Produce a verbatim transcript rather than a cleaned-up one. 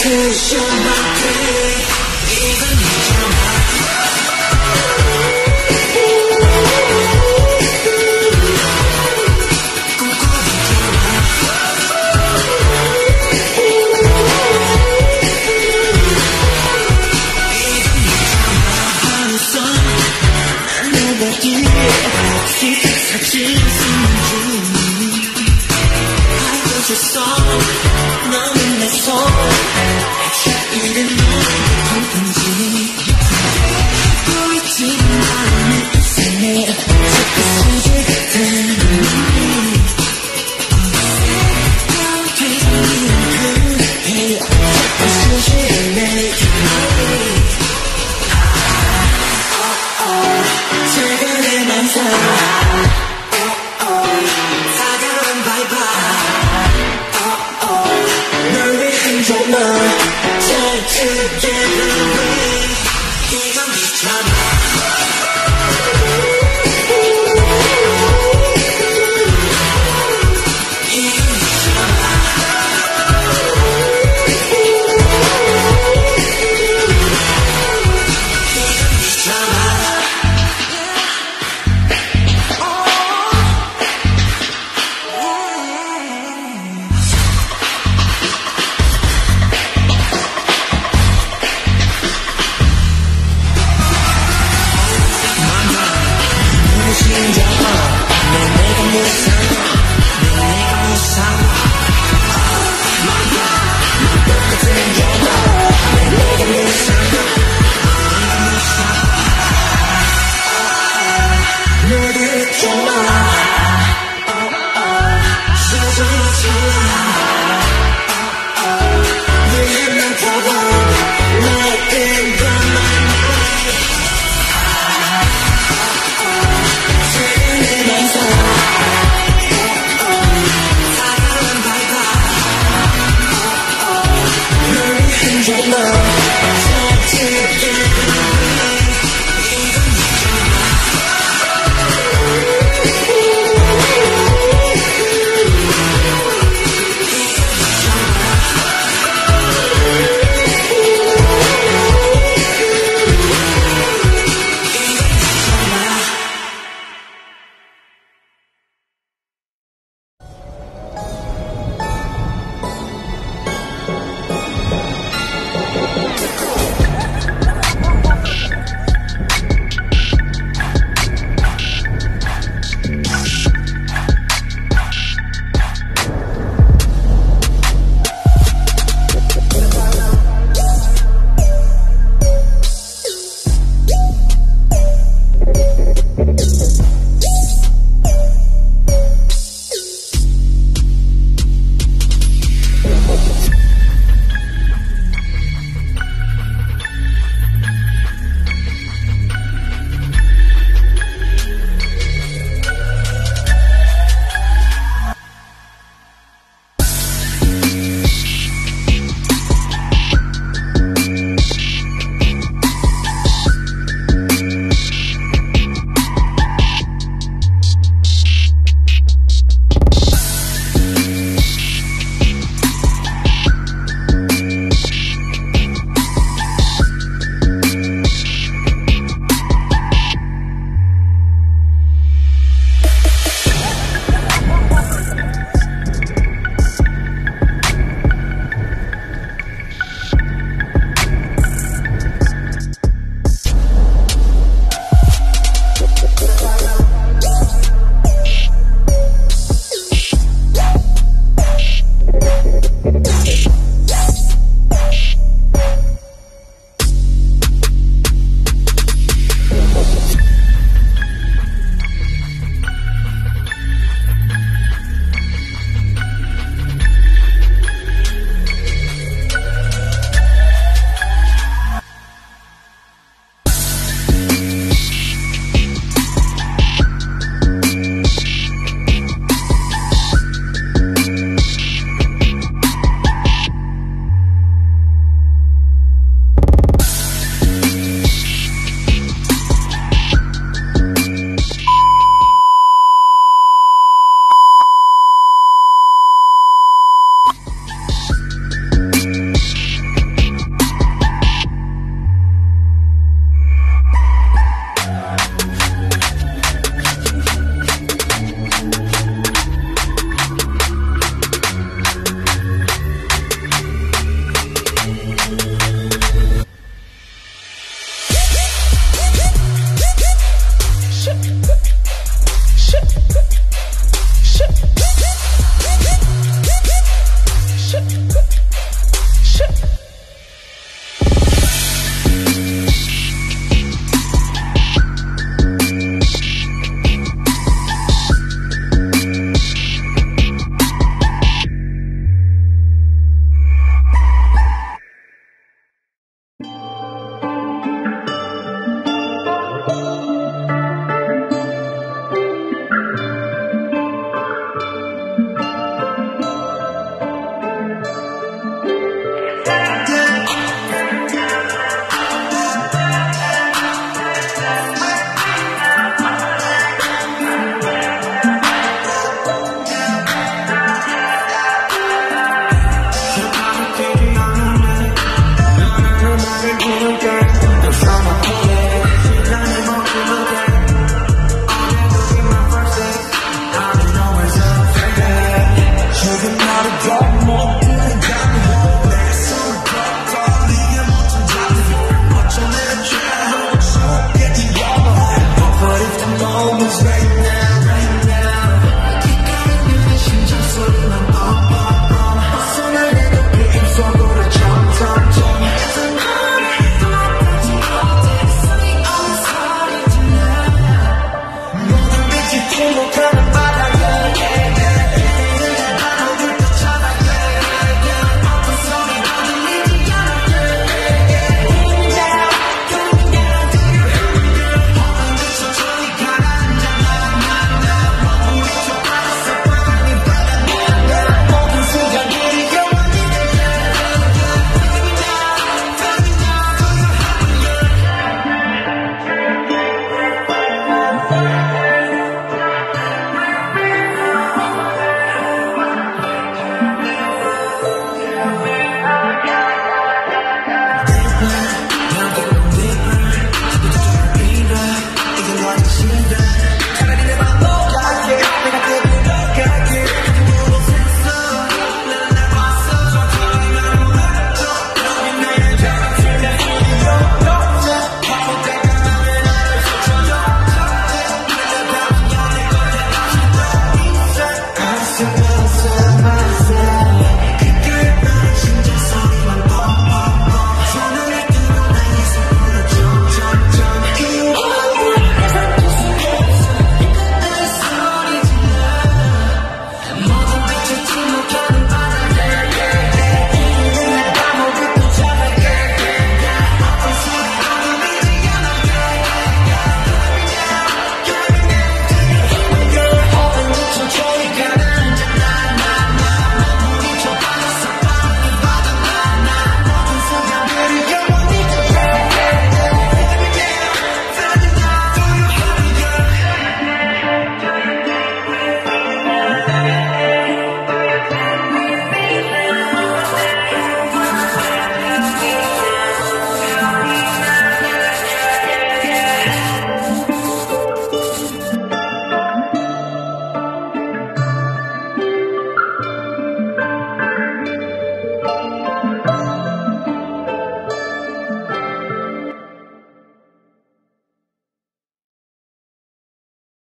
'Cause you're my babe, even if you're my I love your song, numb in my soul. I'm